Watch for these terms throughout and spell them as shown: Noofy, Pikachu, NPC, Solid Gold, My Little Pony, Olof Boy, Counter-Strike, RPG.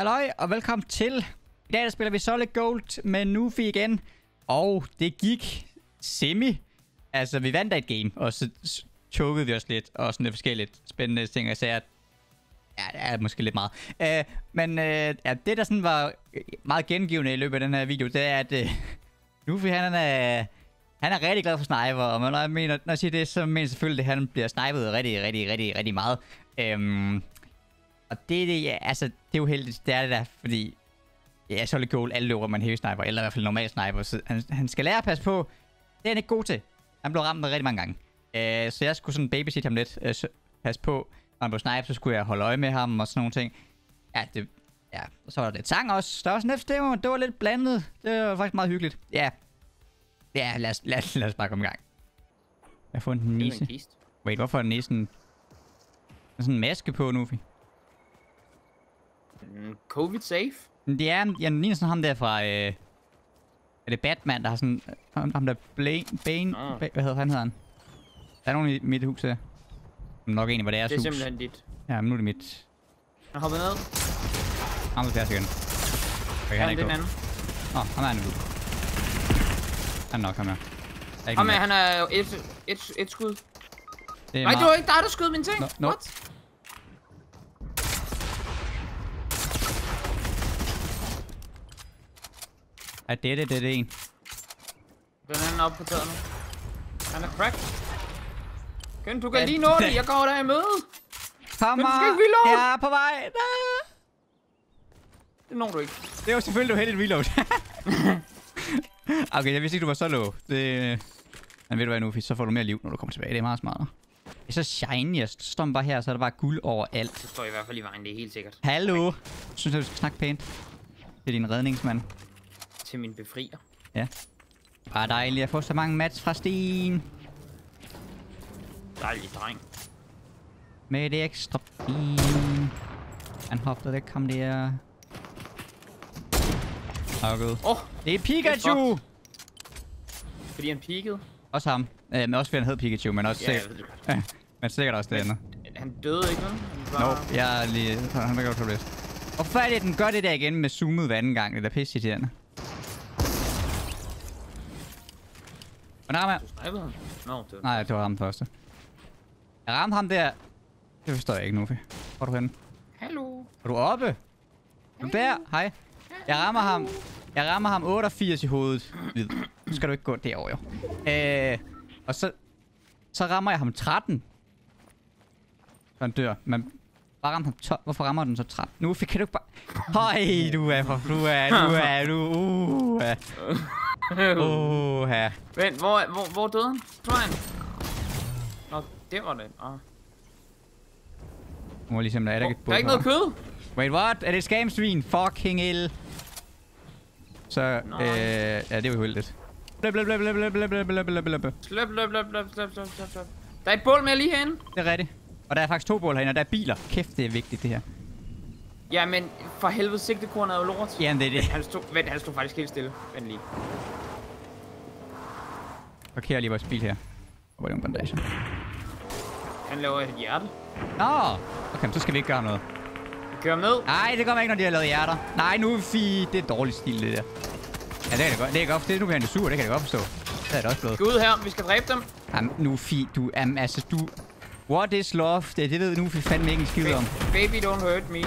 Halløj og velkommen til. I dag der spiller vi Solid Gold med Noofy igen. Og det gik semi. Altså vi vandt et game, og så chokede vi os lidt. Og sådan lidt forskelligt spændende ting, og især, ja, det er måske lidt meget. Men det der sådan var meget gengivende i løbet af den her video, det er at Noofy han er rigtig glad for sniper. Og når jeg siger det, så mener jeg selvfølgelig, at han bliver snipet rigtig meget. Og det er det, ja, altså, det er jo heldigt, det er det der, fordi... Ja, Solid Gold, alle løber med en heavy sniper, eller i hvert fald normal sniper, så han skal lære at passe på. Det er han ikke god til. Han blev ramt med rigtig mange gange. Så jeg skulle sådan babysit ham lidt, passe på. Når han blev sniper, så skulle jeg holde øje med ham og sådan nogle ting. Ja, det... Ja, og så var der lidt sang også. Der var sådan et stemmer, det var lidt blandet. Det var faktisk meget hyggeligt. Ja. Ja, lad os bare komme i gang. Jeg har fundet en næse. Wait, hvorfor er næsen... sådan en maske på, Noofy? Covid safe? Det er, jeg ligner sådan ham der fra, er det Batman, der har sådan, ham der Bane, hvad hedder han? Der er nogen i mit hus her. Nok egentlig var deres hus. Det er simpelthen dit. Ja, men nu er det mit. Han hopper ned. Han er deres igen. Okay, han er ikke anden. Åh, ham er han nu. Han er nok ham her. Ham er, han er et skud. Nej, det var ikke dig, der skød mine ting. No. What? Ja, det er en. Den anden er oppe på taget nu. Han er cracked. Køn, du kan lige nå det. Jeg går der i møde. Kommer. Du skal ikke reload. Jeg er på vej. Det når du ikke. Det er jo selvfølgelig, du havde et reload. Okay, jeg vidste ikke, du var så low. Det... Men ved du hvad, Noofy, så får du mere liv, når du kommer tilbage. Det er meget smartere. Det er så shiny. Jeg står bare her, så er der bare guld overalt. Det står i hvert fald i vejen, det er helt sikkert. Hallo. Okay. Synes jeg, du skal snakke pænt. Det er din redningsmand. Til min befrier. Ja. Bare dejligt at få så mange mats fra Sten. Dejlig dreng. Med det ekstra ben. Han hoppede der, kom der. Åh, det er Pikachu! Fordi han peakede. Også ham. Men også fordi han hed Pikachu, men også sikkert. Ja, men sikkert også det andet. Han døde ikke, vel? Nope, jeg er lige... Han var godt på det. Hvorfor er det, den gør det der igen med zoomet hver anden gang? Det er da pisse irriterende. Hvordan rammer jeg? No, nej, det var ham første. Jeg ramte ham der. Det forstår jeg ikke, Noofy. Hvor er du henne? Hallo. Er du oppe? Er du der? Hej. Jeg rammer ham. Jeg rammer ham 88 i hovedet. Nu skal du ikke gå derovre, jo. Og så rammer jeg ham 13. Så han dør. Men bare rammer ham 12. Hvorfor rammer den så 13? Noofy, kan du ikke bare... Høj, du er. Vent, hvor døde han? Tror han? Nå, det var det. Nu må ligesom, der er der ikke et bud. Der er ikke noget kød! Wait, what? Er det et skamsvin? Fucking ild. Så, ja, det er jo heldigt. Sløp. Der er et bål med lige herinde. Det er rigtigt. Og der er faktisk 2 bål herinde, og der er biler. Kæft, det er vigtigt, det her. Ja, men for helvede, sigtekornet er jo lort. Jamen, det er det. Han stod faktisk helt stille. Vent lige. Okay, jeg lige vores bil her. Hvor er det en bandage? Han laver et hjerte. Nå! Okay, så skal vi ikke gøre noget. Vi kører ned. Nej, det kommer ikke, når de har lavet hjerter. Nej, Noofy. Det er dårlig stil, det der. Ja, det kan det godt. Det er godt. Det er nu, vi har en sur. Det kan jeg godt forstå. Det er det også blevet. Gå ud her. Vi skal dræbe dem. Jamen, Noofy. Du... Jamen, altså, du... What is love? Det ved Noofy fandme ikke en skid om. Baby, don't hurt me.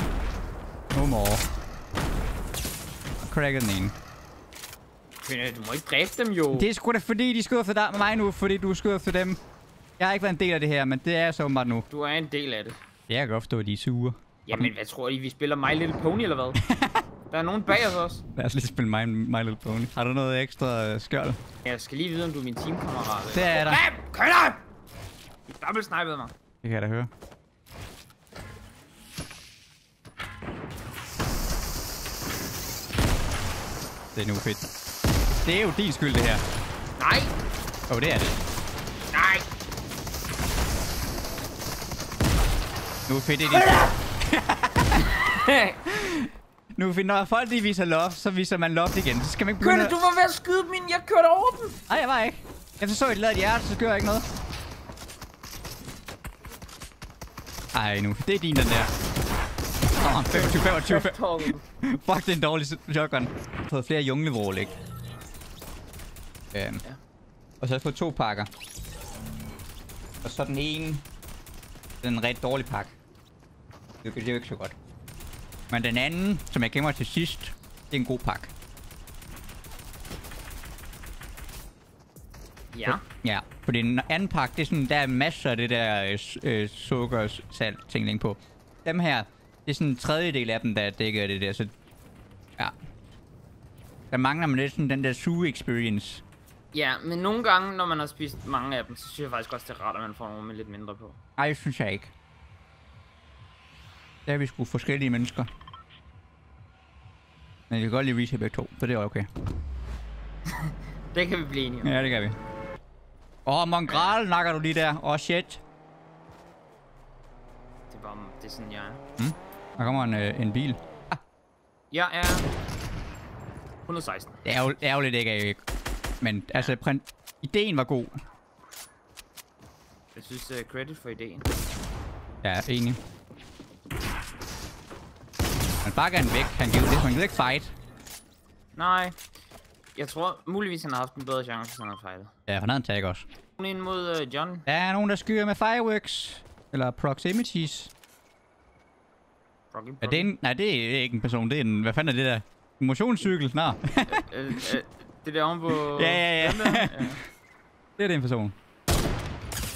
No more. Og cracker den ene. Men du må ikke dræbe dem, jo. Det er sgu da fordi, de skyder for dig med mig nu, fordi du skyder for dem. Jeg har ikke været en del af det her, men det er så meget nu. Du er en del af det. Jeg kan godt forstå, at de er sure. Jamen, hvad tror I? Vi spiller My Little Pony, eller hvad? Der er nogen bag os også. Lad os lige spille My Little Pony. Har du noget ekstra skjold? Jeg skal lige vide, om du er min teamkammerat. Det er der. Kom da! Du double-snipede mig. Det kan jeg da høre. Det er nu fedt. Det er jo din skyld, det her. Nej. Åh, det er det. Nej. Nu er fedt, det er din. Nu er fedt, når folk de viser loft, så viser man loft igen. Så skal man ikke begynde at... Du var ved at skyde min, jeg kørte over dem. Nej, jeg var ikke. Efter så et ladet hjerte, så gør jeg ikke noget. Ej, nu. Det er din, den der. Nå, 25, 25. Fuck, det er en dårlig shotgun. Jeg har fået flere junglevrål, ikke? Ja. Og så har jeg fået 2 pakker. Og så den ene... Den er en ret dårlig pakke. Det er jo ikke så godt. Men den anden, som jeg gemmer til sidst, det er en god pakke. Ja. Ja, for den anden pakke, det er sådan, der er masser af det der sukkersalt-tingling på. Dem her, det er sådan en tredjedel af dem, der dækker det der, så... Ja. Der mangler man lidt sådan den der suge-experience. Ja, men nogle gange, når man har spist mange af dem, så synes jeg faktisk også, det er rart, at man får nogle med lidt mindre på. Ej, det synes jeg ikke. Der er vi sgu forskellige mennesker. Men jeg kan godt lide vise begge to, så det er okay. Det kan vi blive enige om. Ja, det kan vi. Åh, mongrel nakker du lige der. Åh, shit. Det er bare, det er sådan, jeg er. Mm. Der kommer en bil. Ah. Jeg er 116. Det er ærgerligt ikke, men altså, ideen var god. Jeg synes, credit for ideen. Ja, enig. Han bakker han væk, han giver det, han gider ikke fight. Nej. Jeg tror muligvis, han har haft en bedre chance, hvis han havde fightet. Ja, han havde en tag også. Nogen ind mod John. Der er nogen, der skyder med fireworks. Eller proximities. Er det en... Nej, det er ikke en person, det er en... Hvad fanden er det der? En motionscykel? Nå. Det der oven på... Ja. Det er det en person.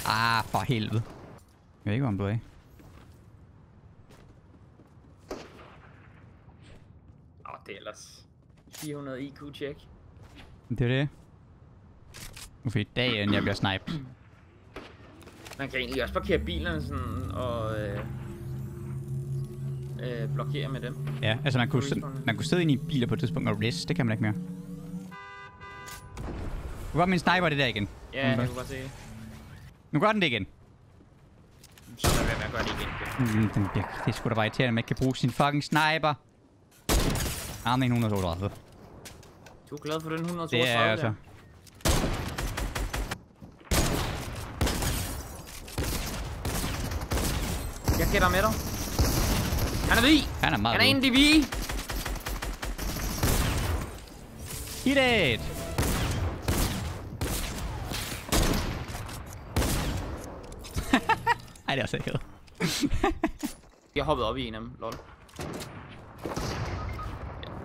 Ah, for helvede. Jeg ved ikke, om du er. Det er ellers 400 IQ-check. Det er det. Nu fik dagen, jeg bliver snipet. Man kan egentlig også parkere bilerne sådan og blokere med dem. Ja, altså man kunne sidde ind i biler på et tidspunkt og rest. Det kan man ikke mere. Nu gør min sniper det der igen. Ja, jeg kunne godt se. Nu gør den det igen. Så er det ved at gøre det igen. Det er sgu da bare irriterende, at man ikke kan bruge sin fucking sniper. Arme 132. Du er glad for den 132 der? Det er jeg altså. Jeg gætter med dig. Han er vi! Han er meget. Han er en DB! Hit it! Ej, det er også ikke. Jeg hoppede op i en af dem, lol.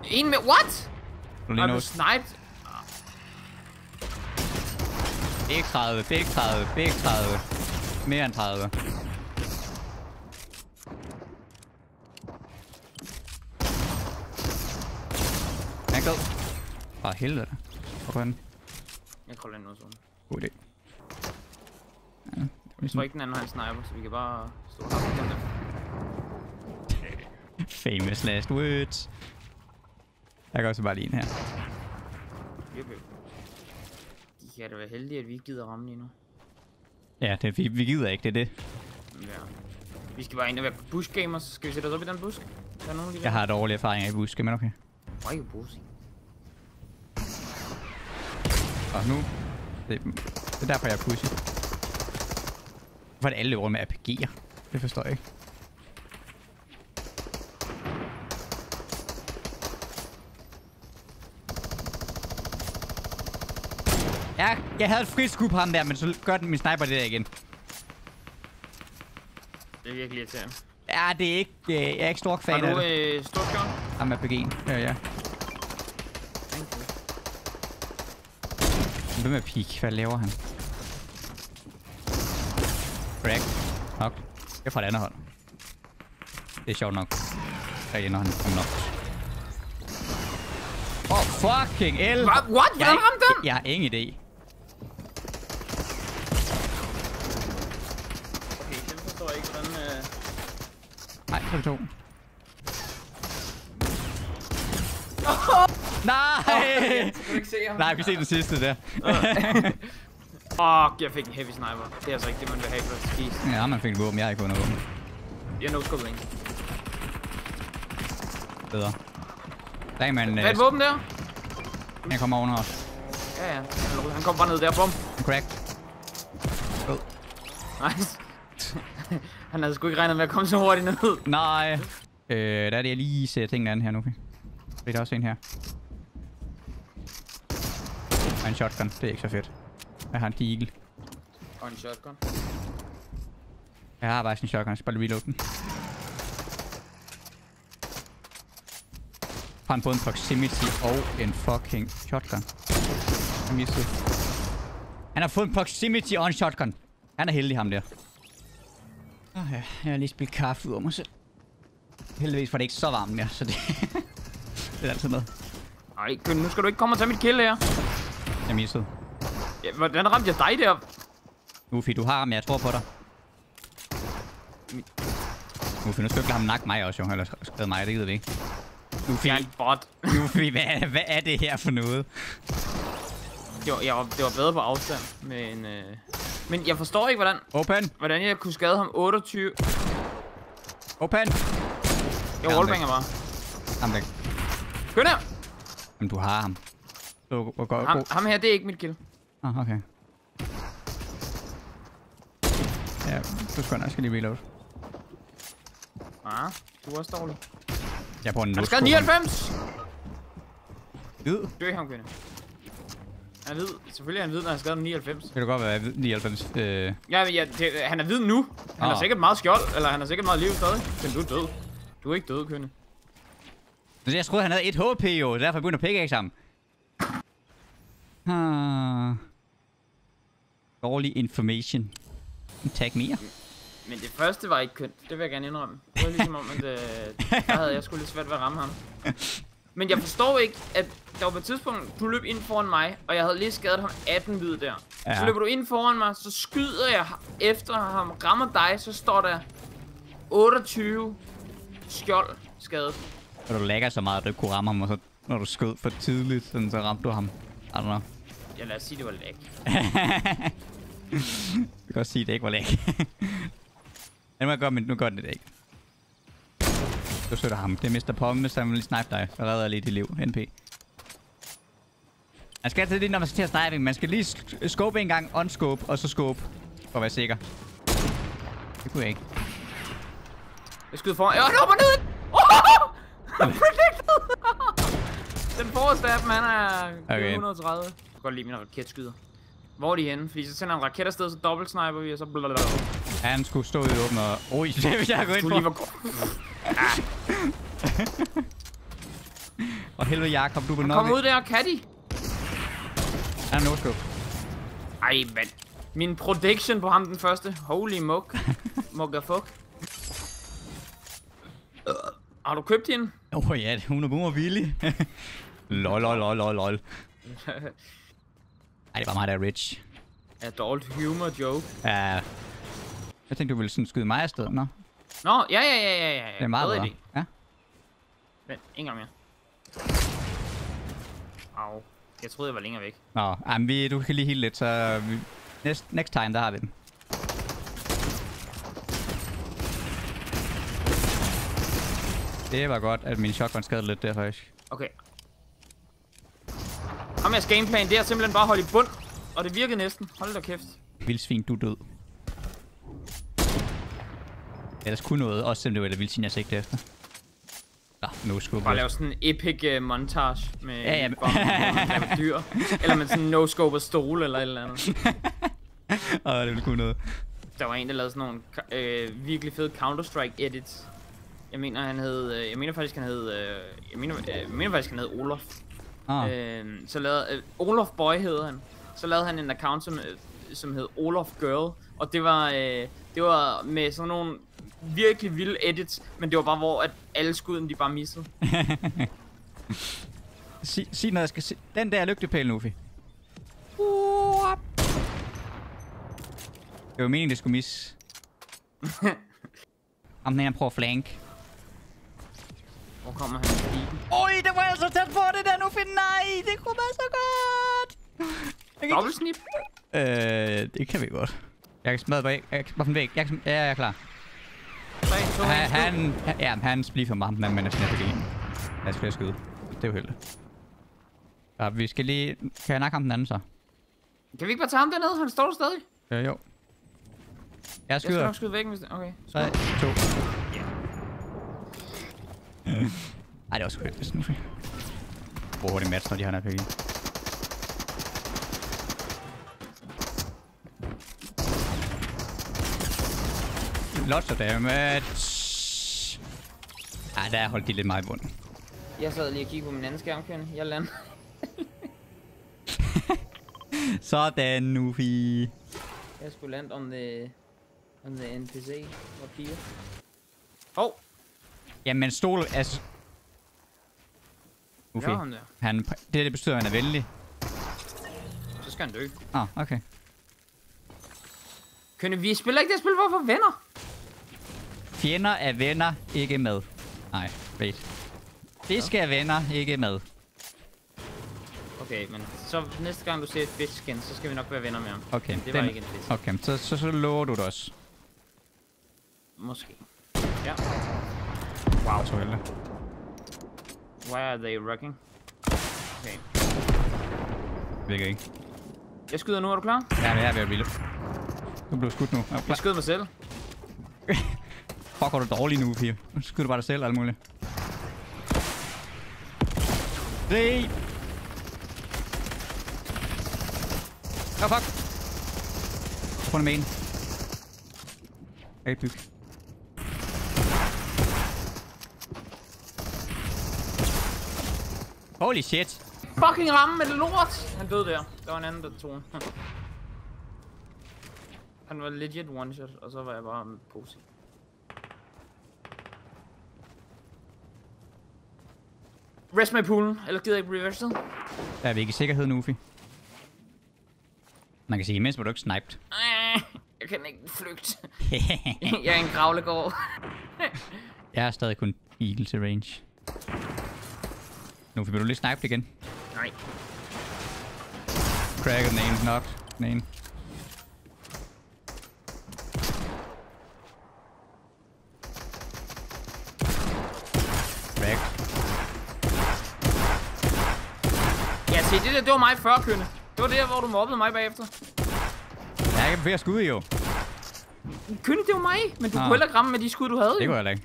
En med... What? Har du sniped? Big 30, big 30, big 30. Mere end 30. Han er død. For helvede. Hvor er den? Jeg kolder den også. God idé. Ja, jeg tror ikke den anden har en sniper, så vi kan bare stå og have dem. Famous last words. Jeg kan også bare lige en her. De kan da være heldige, at vi ikke gider ramme lige nu. Ja, det, vi gider ikke, det er det. Ja. Vi skal bare ind og være på bushgamers. Skal vi sætte os op i den busk? Der er nogen, jeg har dårlige erfaringer i buske, men okay. Why you bussing? Og nu... Det er derfor, jeg er pussy. Hvorfor er det alle løber med RPG'er? Det forstår jeg ikke. Jeg havde et friskub på ham der, men så gør den min sniper det der igen. Det er virkelig irriterende. Ja, det er ikke... jeg er ikke stor fan af det. Har du storkjørn? Jamen, jeg er PG'en. Ja. Hvem er Pik? Hvad laver han? Crack. Nok. Jeg er fra det andet hold. Det er sjovt nok. Der ender han om nok. Åh, oh, fucking el. What? Hvad ramte den? Jeg har ingen idé. Okay, den forstår jeg ikke, hvordan... Nej, for to. Nej! Nej, vi kan se den sidste der. Fuck, jeg fik en heavy sniper. Det er altså ikke det, man vil have for at skise. Ja, man fik en våben. Jeg har ikke fundet våben. Jeg har no-skubbet en. Bedre. Der er man, et våben der? Han kommer oven os. Ja. Han kom bare ned der, bum. Crack. Oh. Nice. Han havde sgu ikke regnet med at komme så hurtigt ned. Nej. Der er det, jeg lige ser tingene an her nu. Der er også en her. Og en shotgun. Det er ikke så fedt. Jeg har en deagle. Og en shotgun. Jeg har bare sådan en shotgun. Jeg skal bare reload den. Har han både en proximity og en fucking shotgun. Jeg mistede. Han har fået en proximity og en shotgun. Han er heldig, ham der. Åh ja, jeg har lige spildt kaffe ud over mig selv. Heldigvis var det ikke så varmt mere, så det... det er altid med. Ej, Køn, nu skal du ikke komme og tage mit kill her. Jeg mistede. Ja, hvordan ramte jeg dig der? Noofy, du har ham, jeg tror på dig. Noofy, nu skal ham nakke mig også, jo. Eller skrevet mig, det gider vi ikke. Noofy, jeg er en bot. Noofy, hvad er det her for noget? Det var bedre på afstand, men... Men jeg forstår ikke, hvordan... Open! Hvordan jeg kunne skade ham 28... Open! Jeg wallbanger bare. Ham væk. Skynd her! Jamen, du har ham. Ham her, det er ikke mit kill. Ah, okay. Ja, du skynder. Jeg skal lige reload. Ah, du er også dårlig. Jeg bruger en nusk. Han skadede 99! Hvid. Dø ham, Kønne. Han er hvid. Selvfølgelig er han hvid, når han skadede 99. Det kan godt være 99. Ja, han er hvid nu. Han har sikkert meget skjold, eller han har sikkert meget liv stadig. Men du er død. Du er ikke død, Kønne. Jeg troede, han havde 1 HP jo. Derfor begyndte jeg at pickaxe ham. Dårlig information. Tag mere. Men det første var ikke kønt. Det vil jeg gerne indrømme. Det var ligesom om, at der havde jeg sgu lidt svært ved at ramme ham. Men jeg forstår ikke, at der var på et tidspunkt, du løb ind foran mig, og jeg havde lige skadet ham 18 hvid der. Ja. Så løber du ind foran mig, så skyder jeg efter ham, rammer dig, så står der 28 skjold skadet. Og du lægger så meget, at du ikke kunne ramme ham, og så når du skød for tidligt, sådan, så ramte du ham. I don't know. Ja, lad os sige, det var lag. Du kan også sige, det ikke var lag. Den må jeg gøre, men nu gør den det ikke. Du støtter ham. Det er Mr. Pommes, så han vil lige snipe dig. Og redder lige dit liv. NP. Man skal altid lige, når man skal til at snipe. Man skal lige scope en gang. Unscope, og så scope. For at være sikker. Det kunne jeg ikke. Jeg skyder foran. Jeg løber ned! Oh! Predicted! Den forreste af dem, han er okay. 130. Jeg kan godt lide mine raketskyder. Hvor er de henne? Fordi så sender han en raket afsted, så dobbeltsniper vi, og så blablabla. Ja, han skulle stå i åbne og... Oj, det vil jeg gå ind for. Og helvede, Jakob, du vil nok... Kom ud der, kan de? Han er no-scope. Ej, mand. Min prediction på ham den første. Holy mug. Muggafuck. Har du købt hende? Åh oh, ja, hun er boomer villig. lol. Ej, det var mig, der er rich. Adult humor joke. Ja. Jeg tænkte, du ville sådan skyde mig afsted, nå? Nå, ja. Det er meget bedre. Ja. Vent, en gang mere. Au. Jeg troede, jeg var længere væk. Nå, jamen, du kan lige heale lidt, så... Next time, der har vi den. Det var godt, at min shotgun skadede lidt der, faktisk. Okay. Ham jeres gameplan, det er simpelthen bare holde i bund. Og det virkede næsten. Hold da kæft. Vildsvin, du er død. Ellers kunne noget, også selvom det var et vildsvin, jeg sigtede efter. Nå, no-scope. Bare lave sådan en epic montage med en bombe, med dyr. Eller med sådan en no-scope og stole eller et eller andet. Åh, det ville kunne noget. Der var en, der lavede sådan nogle virkelig fede Counter-Strike edits. Jeg mener faktisk han hed Olof. Så lavede Olof Boy hed han. Så lavede han en account som hed Olof Girl, og det var med sådan nogle virkelig vilde edits, men det var bare hvor at alle skuden de bare missede. Sig når jeg skal se den der lygtepæl, Noofy. Det var meningen det skulle misse. Jamen han prøver flank. Hvor kommer han forbi? Oj, det var altså tæt på det der, Noofy. Nej, det kunne være så godt. Dobbeltsnip? Det kan vi godt. Jeg kan smadre bag. Jeg kan smadre væk. Jeg er klar. 3, 2, 1, han bliver for meget, men er snart igen. Lad os flere skyde. Det er jo heldigt. Ja, vi skal lige... Kan jeg nakke ham den anden så? Kan vi ikke bare tage ham dernede? Han står stadig. Jo. Jeg skyder. Jeg skal nok skyde væk, hvis det... Okay. 3, 2... Ej, det er også højt, hvis Noofy. Hvor hurtigt match, når de har en RPG. Lots of damage. Ej, der holdt de lidt meget i bunden. Jeg sad lige og kiggede på min anden skærm, Kønne. Jeg lander. Sådan, Noofy. Jeg skulle lande om the NPC og piger. Åh! Oh. Jamen, stol er... Noofy. Ja, det betyder, at han er venlig. Så skal han dø. Ah, okay. Kønne, vi spiller ikke det spil, hvorfor venner? Fjender er venner, ikke med. Nej, wait. Fisk er venner, ikke med. Okay, men så næste gang du ser et fisken, så skal vi nok være venner med ham. Okay, det var ikke en fisk. Okay, så lover du det også. Måske. Ja. Wow. Så heldig. Why are they rocking? Okay. Virker ikke. Jeg skyder nu, er du klar? Ja, jeg er ved at blive. Du blev skudt nu. Jeg skyder mig selv. Fuck, hvor er du dårlig nu, Pia. Nu skyder du bare dig selv, alt muligt. Det. Oh, fuck. Jeg får en main. Jeg kan ikke bygge. Holy shit. Fucking ramme med det lort. Han døde der. Der var en anden, der tog den. Han var legit one shot, og så var jeg bare med pose. Rest mig i poolen, eller gider jeg ikke reverset? Der er vi ikke i sikkerhed, Noofy. Man kan sige, imens var du ikke sniped. Jeg kan ikke flygte. Jeg er en gravlegård. Jeg er stadig kun eagle til range. Noofy, bliver du lige sniped igen? Nej. Cracker den ene, knock den ene. Det var mig før, Kønne. Det var der, hvor du mobbede mig bagefter. Ja, jeg kan bevæge skud, jo. Kønne, det var mig, men du kunne heller ramme med de skud, du havde. Det kunne jeg ikke.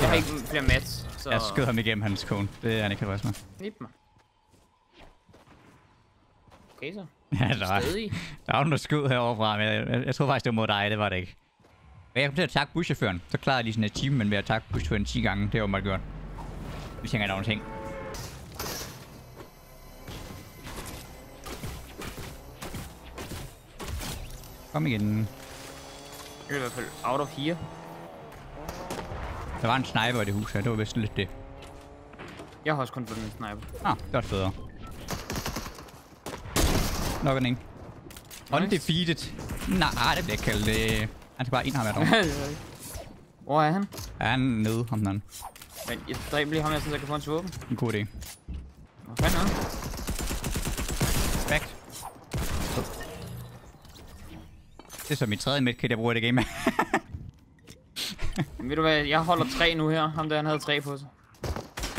Jeg har ikke flere mats, så... Jeg skød ham igennem hans kone. Det er han ikke tilfreds med. Nip mig. Okay, så. Ja, der var nogen, der skød herovre fra, men jeg troede faktisk, det var mod dig. Det var det ikke. Men jeg kom til at takke buschaufføren. Så klarede jeg lige sådan et team, men ved at takke buschaufføren 10 gange. Det var meget godt. Vi tænker en ting. Kom igen. Jeg er i hvert fald out of here. Der var en sniper i det hus her, det var vist lidt det. Jeg har også kun fået en sniper. Ah, det er også bedre. Nok en. Undefeated. Nej, det bliver ikke kaldt det. Han skal bare en ham her dog. Hvor er han? Ja, han er nede, ham den anden. Men jeg dræber lige ham, jeg synes, jeg kan få en svåben. En god idé. Hvad fanden er han? Back. Det er så mit tredje medkit, jeg bruger i det game. Ved du hvad, jeg holder 3 nu her. Ham der, han havde 3 på sig.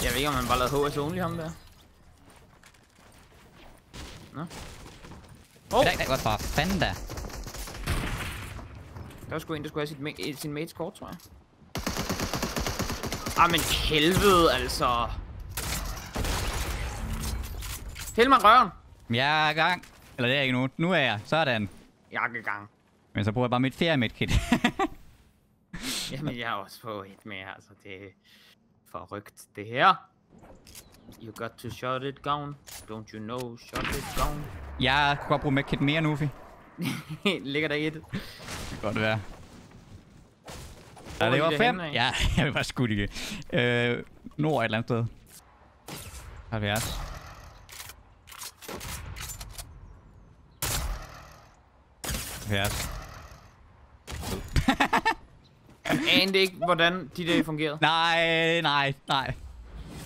Jeg ved ikke, om han bare lavede HS only, ham der. Nå. Åh! Hvad fanden da? Der var sgu en, der skulle have sin mates kort, tror jeg. Ah, men helvede, altså. Hæld mig røven. Jeg er i gang. Eller det er ikke nu. Nu er jeg. Sådan. Jeg er i gang. Men så bruger jeg bare mit ferie-medkit. Jamen, jeg har også fået et mere. Altså, det er forrygt, det her. You got to shut it down. Don't you know, shut it down. Jeg kunne godt bruge medkit mere, Noofy. Ligger der i det. Det kan godt være. Ja, det var 5. Ja, jeg vil bare skudt igen. Nord et eller andet sted. 70. Jeg anede ikke, hvordan de der fungerede. Nej.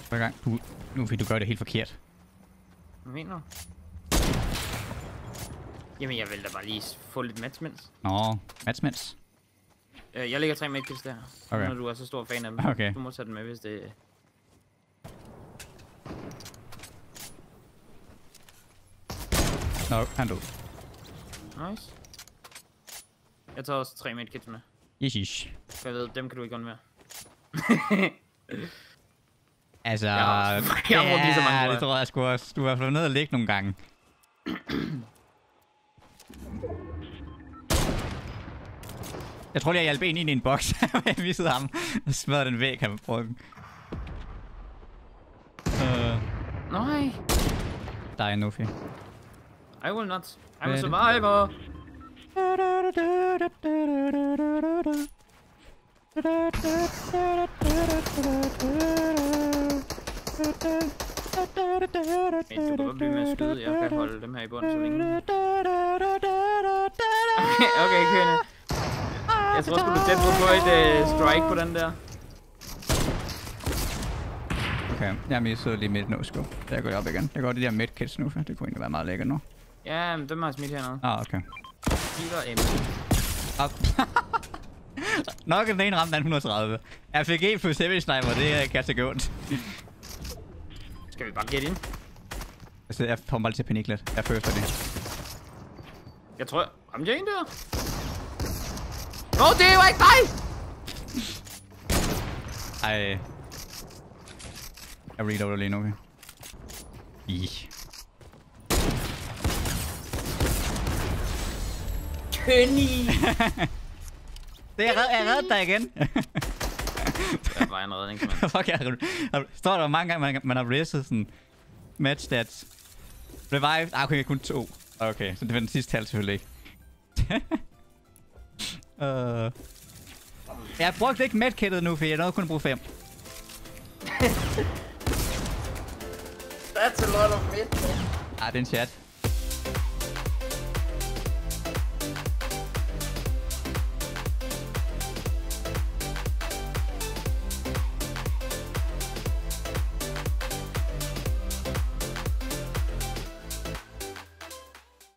Hver gang du... Nu fik du gøre det helt forkert. Hvad mener du? Jamen, jeg vil da bare lige få lidt matchments. Nå, matchments. Jeg lægger 3 medkits der, okay. Når du er så stor fan af dem. Okay. Du må tage dem med, hvis det... Nå, han død. Nice. Jeg tager også 3 medkits med. Yes. Jeg ved, dem kan du ikke undvære. Altså... Jeg har brugt lige så mange. Ja, det tror jeg sgu også. Du er i hvert fald nede og ligge nogle gange. Jeg tror lige, jeg hjalp en ind i en boks. Jeg vissede ham og smadrede den væg, han prøvede den. Nej. Der er Noofy. I will not. I'm a survivor. Men du kan godt blive med at skyde. Jeg kan holde dem her i bunden så længe. Okay, kønne. Jeg tror sgu du tæt på et strike på den der. Okay, jeg missede lige midt nu, sgu. Der går jeg op igen. Jeg går de der midkits nu, for det kunne egentlig være meget lækkert nu. Ja, men dem har jeg smidt hernede. Ah, okay. Nok den ene ramte 130. Jeg fik E plus heavy sniper, det kan jeg ondt. Skal vi bare get ind? Altså, jeg får mig til at panikke lidt. Jeg føler for det. Jeg tror... Ramte jeg en der? Nå, det var ikke dig! Ej... Jeg reloader lige nu, okay? Kønni! Det jeg reddet dig igen! Det er bare en redningsmand. Fuck, jeg står der mange gange, man har risset sådan... Match stats. Revive. Ah, okay, kun 2. Okay, så det var den sidste tal selvfølgelig ikke. Jeg brugte ikke medkittet nu, for jeg nåede kun at bruge 5. That's a lot of medkit. Ah, det er en chat.